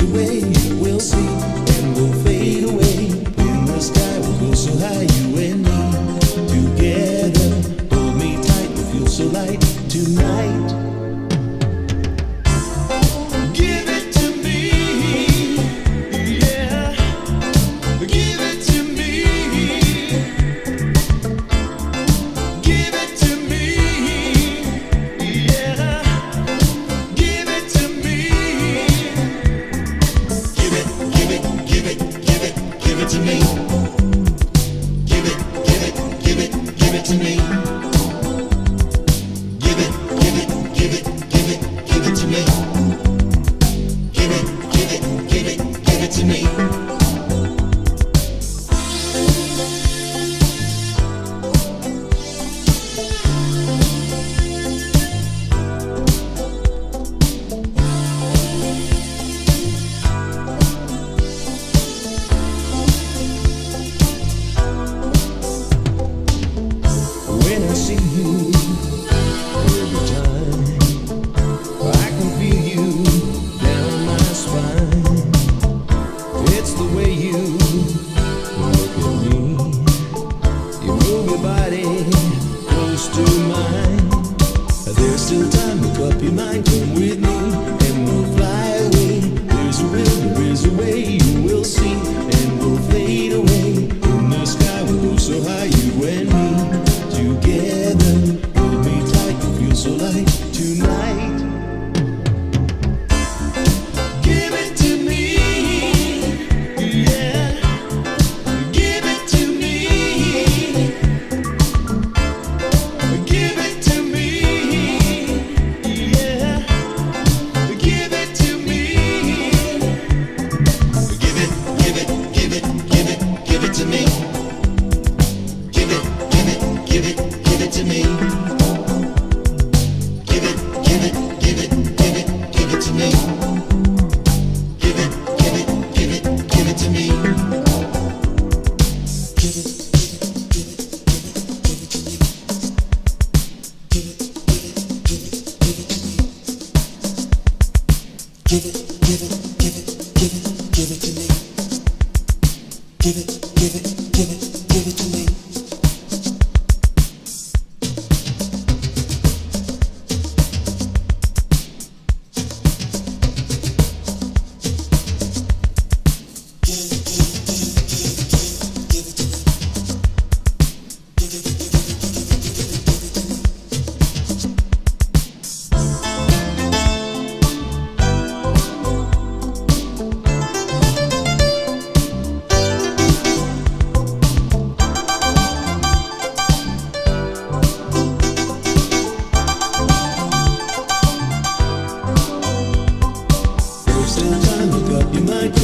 goes away, we'll see, and we'll fade away. In the sky we'll go so high, you and me, together. Hold me tight, we feel so light tonight. Look up your mind.